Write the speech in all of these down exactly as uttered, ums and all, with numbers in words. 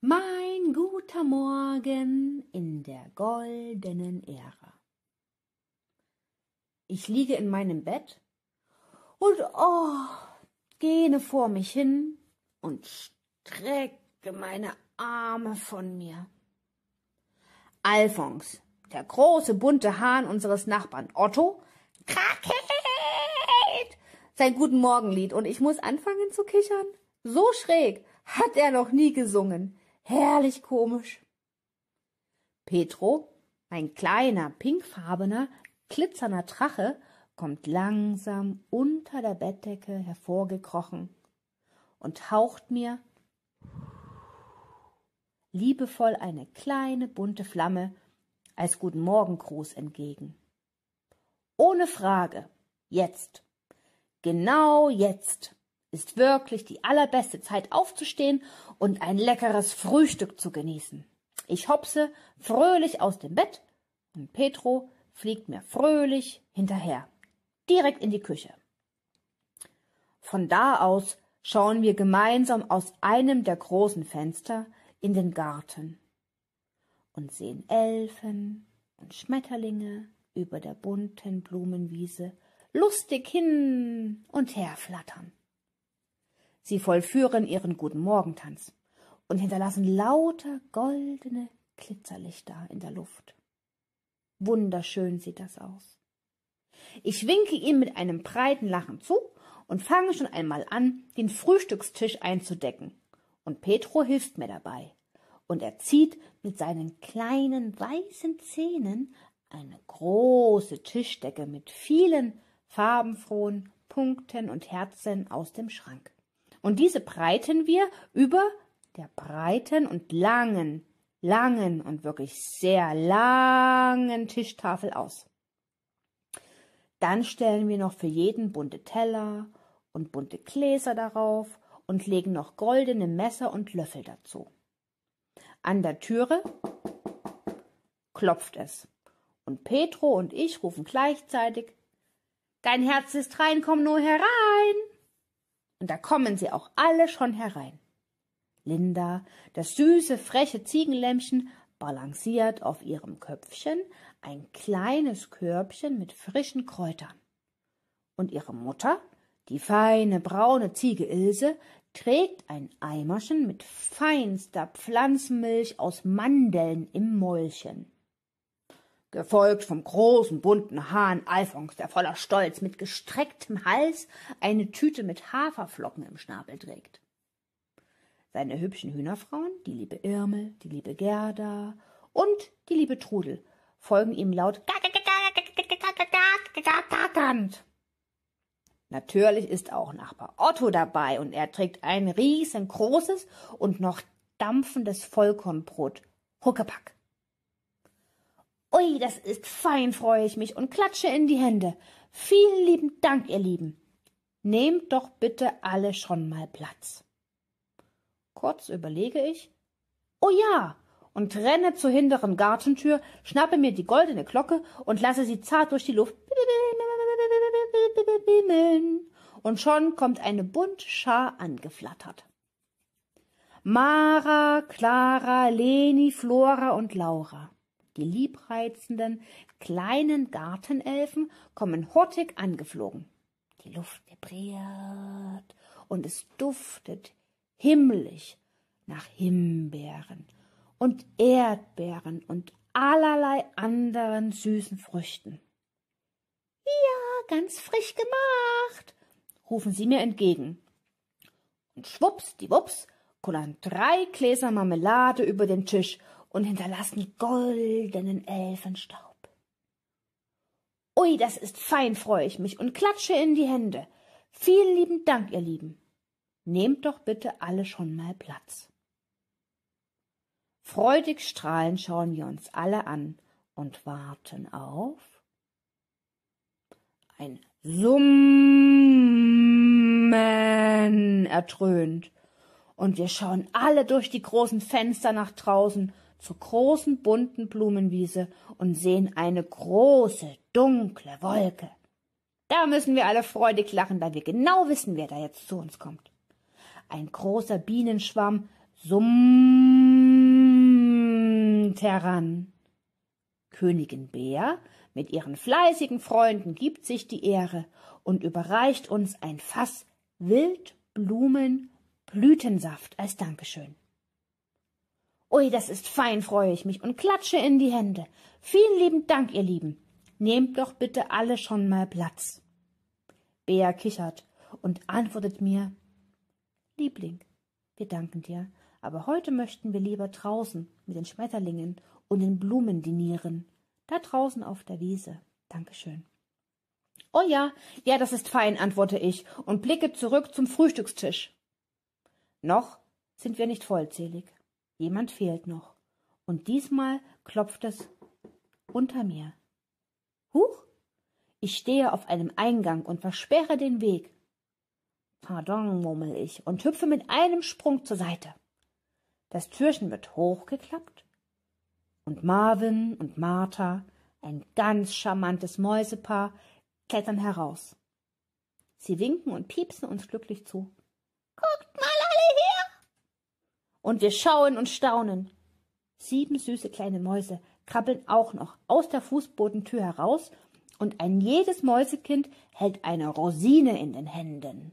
Mein guter Morgen in der goldenen Ära. Ich liege in meinem Bett und oh, gähne vor mich hin und strecke meine Arme von mir. Alfons, der große bunte Hahn unseres Nachbarn Otto, krakeet sein Guten Morgenlied und ich muss anfangen zu kichern. So schräg hat er noch nie gesungen. Herrlich komisch. Petro, mein kleiner, pinkfarbener, glitzernder Drache, kommt langsam unter der Bettdecke hervorgekrochen und haucht mir liebevoll eine kleine, bunte Flamme als Guten Morgengruß entgegen. Ohne Frage, jetzt, genau jetzt, ist wirklich die allerbeste Zeit aufzustehen und ein leckeres Frühstück zu genießen. Ich hopse fröhlich aus dem Bett und Petro fliegt mir fröhlich hinterher, direkt in die Küche. Von da aus schauen wir gemeinsam aus einem der großen Fenster in den Garten und sehen Elfen und Schmetterlinge über der bunten Blumenwiese lustig hin und her flattern. Sie vollführen ihren Guten-Morgen-Tanz und hinterlassen lauter goldene Glitzerlichter in der Luft. Wunderschön sieht das aus. Ich winke ihm mit einem breiten Lachen zu und fange schon einmal an, den Frühstückstisch einzudecken. Und Petro hilft mir dabei. Und er zieht mit seinen kleinen weißen Zähnen eine große Tischdecke mit vielen farbenfrohen Punkten und Herzen aus dem Schrank. Und diese breiten wir über der breiten und langen, langen und wirklich sehr langen Tischtafel aus. Dann stellen wir noch für jeden bunte Teller und bunte Gläser darauf und legen noch goldene Messer und Löffel dazu. An der Türe klopft es und Petro und ich rufen gleichzeitig: Dein Herz ist rein, komm nur herein! Und da kommen sie auch alle schon herein. Linda, das süße, freche Ziegenlämmchen, balanciert auf ihrem Köpfchen ein kleines Körbchen mit frischen Kräutern. Und ihre Mutter, die feine, braune Ziege Ilse, trägt ein Eimerchen mit feinster Pflanzenmilch aus Mandeln im Mäulchen. Gefolgt vom großen, bunten Hahn Alfons, der voller Stolz mit gestrecktem Hals eine Tüte mit Haferflocken im Schnabel trägt. Seine hübschen Hühnerfrauen, die liebe Irmel, die liebe Gerda und die liebe Trudel, folgen ihm laut gatternd. Natürlich ist auch Nachbar Otto dabei und er trägt ein riesengroßes und noch dampfendes Vollkornbrot, Huckepack. Ui, das ist fein, freue ich mich und klatsche in die Hände. Vielen lieben Dank, ihr Lieben. Nehmt doch bitte alle schon mal Platz. Kurz überlege ich, oh ja, und renne zur hinteren Gartentür, schnappe mir die goldene Glocke und lasse sie zart durch die Luft bimmeln. Und schon kommt eine bunte Schar angeflattert. Mara, Clara, Leni, Flora und Laura. Die liebreizenden, kleinen Gartenelfen kommen hurtig angeflogen. Die Luft vibriert und es duftet himmlisch nach Himbeeren und Erdbeeren und allerlei anderen süßen Früchten. »Ja, ganz frisch gemacht«, rufen sie mir entgegen. Und schwuppsdiwupps kullern drei Gläser Marmelade über den Tisch und hinterlassen goldenen Elfenstaub. Ui, das ist fein, freue ich mich und klatsche in die Hände. Vielen lieben Dank, ihr Lieben. Nehmt doch bitte alle schon mal Platz. Freudig strahlend schauen wir uns alle an und warten auf ein Summen ertönt. Und wir schauen alle durch die großen Fenster nach draußen zur großen bunten Blumenwiese und sehen eine große, dunkle Wolke. Da müssen wir alle freudig lachen, da wir genau wissen, wer da jetzt zu uns kommt. Ein großer Bienenschwarm summt Abend heran. Königin Bär mit ihren fleißigen Freunden gibt sich die Ehre und überreicht uns ein Fass Wildblumen-Blütensaft als Dankeschön. »Ui, das ist fein«, freue ich mich und klatsche in die Hände. »Vielen lieben Dank, ihr Lieben. Nehmt doch bitte alle schon mal Platz.« Bea kichert und antwortet mir, »Liebling, wir danken dir, aber heute möchten wir lieber draußen mit den Schmetterlingen und den Blumen dinieren. Da draußen auf der Wiese. Dankeschön.« »Oh ja, ja, das ist fein«, antworte ich und blicke zurück zum Frühstückstisch. Noch sind wir nicht vollzählig. Jemand fehlt noch. Und diesmal klopft es unter mir. Huch! Ich stehe auf einem Eingang und versperre den Weg. »Pardon«, murmel ich und hüpfe mit einem Sprung zur Seite. Das Türchen wird hochgeklappt und Marvin und Martha, ein ganz charmantes Mäusepaar, klettern heraus. Sie winken und piepsen uns glücklich zu. »Guckt mal alle her!« Und wir schauen und staunen. Sieben süße kleine Mäuse krabbeln auch noch aus der Fußbodentür heraus und ein jedes Mäusekind hält eine Rosine in den Händen.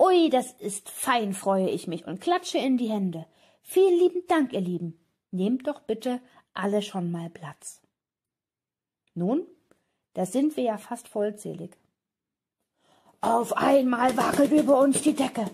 »Ui, das ist fein«, freue ich mich und klatsche in die Hände. »Vielen lieben Dank, ihr Lieben. Nehmt doch bitte alle schon mal Platz.« Nun, da sind wir ja fast vollzählig. Auf einmal wackelt über uns die Decke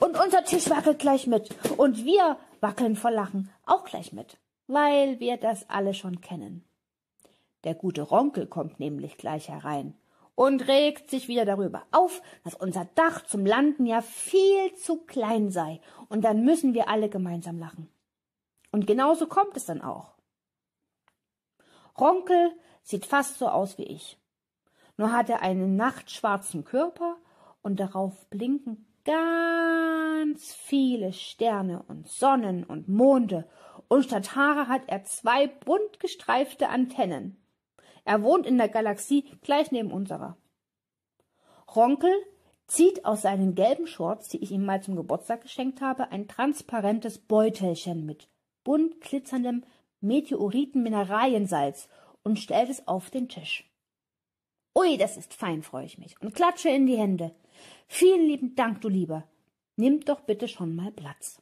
und unser Tisch wackelt gleich mit und wir wackeln vor Lachen auch gleich mit, weil wir das alle schon kennen. Der gute Ronkel kommt nämlich gleich herein und regt sich wieder darüber auf, dass unser Dach zum Landen ja viel zu klein sei und dann müssen wir alle gemeinsam lachen. Und genauso kommt es dann auch. Ronkel sieht fast so aus wie ich. Nur hat er einen nachtschwarzen Körper und darauf blinken ganz viele Sterne und Sonnen und Monde und statt Haare hat er zwei bunt gestreifte Antennen. Er wohnt in der Galaxie gleich neben unserer. Ronkel zieht aus seinen gelben Shorts, die ich ihm mal zum Geburtstag geschenkt habe, ein transparentes Beutelchen mit bunt glitzerndem Meteoriten-Mineraliensalz und stellt es auf den Tisch. »Ui, das ist fein«, freue ich mich und klatsche in die Hände. »Vielen lieben Dank, du Lieber. Nimmt doch bitte schon mal Platz.«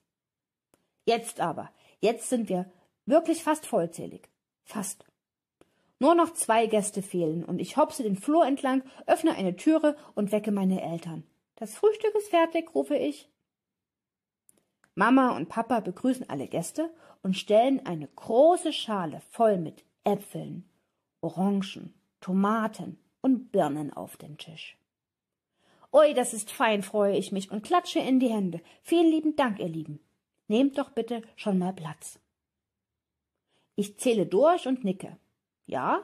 Jetzt aber, jetzt sind wir wirklich fast vollzählig. Fast. Nur noch zwei Gäste fehlen und ich hopse den Flur entlang, öffne eine Türe und wecke meine Eltern. »Das Frühstück ist fertig«, rufe ich. Mama und Papa begrüßen alle Gäste und stellen eine große Schale voll mit Äpfeln, Orangen, Tomaten und Birnen auf den Tisch. »Ui, das ist fein«, freue ich mich und klatsche in die Hände. »Vielen lieben Dank, ihr Lieben. Nehmt doch bitte schon mal Platz.« Ich zähle durch und nicke. Ja,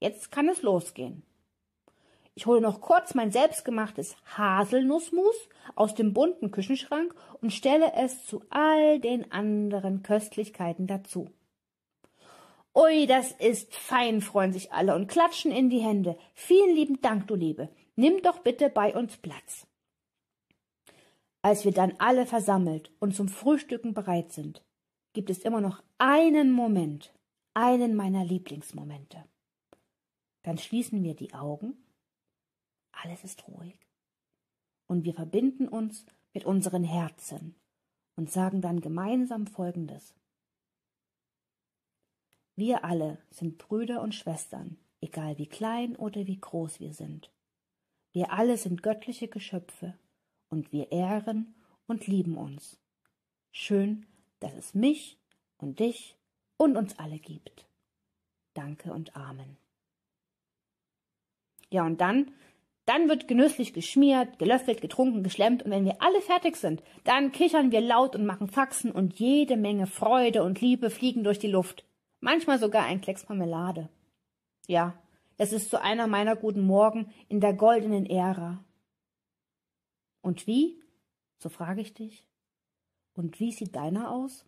jetzt kann es losgehen. Ich hole noch kurz mein selbstgemachtes Haselnussmus aus dem bunten Küchenschrank und stelle es zu all den anderen Köstlichkeiten dazu. »Ui, das ist fein«, freuen sich alle und klatschen in die Hände. »Vielen lieben Dank, du Liebe. Nimm doch bitte bei uns Platz.« Als wir dann alle versammelt und zum Frühstücken bereit sind, gibt es immer noch einen Moment, einen meiner Lieblingsmomente. Dann schließen wir die Augen, alles ist ruhig und wir verbinden uns mit unseren Herzen und sagen dann gemeinsam Folgendes. Wir alle sind Brüder und Schwestern, egal wie klein oder wie groß wir sind. Wir alle sind göttliche Geschöpfe und wir ehren und lieben uns. Schön, dass es mich und dich und uns alle gibt. Danke und Amen. Ja, und dann, dann wird genüsslich geschmiert, gelöffelt, getrunken, geschlemmt und wenn wir alle fertig sind, dann kichern wir laut und machen Faxen und jede Menge Freude und Liebe fliegen durch die Luft. Manchmal sogar ein Klecks Marmelade. Ja, das ist so einer meiner guten Morgen in der goldenen Ära. Und wie, so frage ich dich, und wie sieht deiner aus?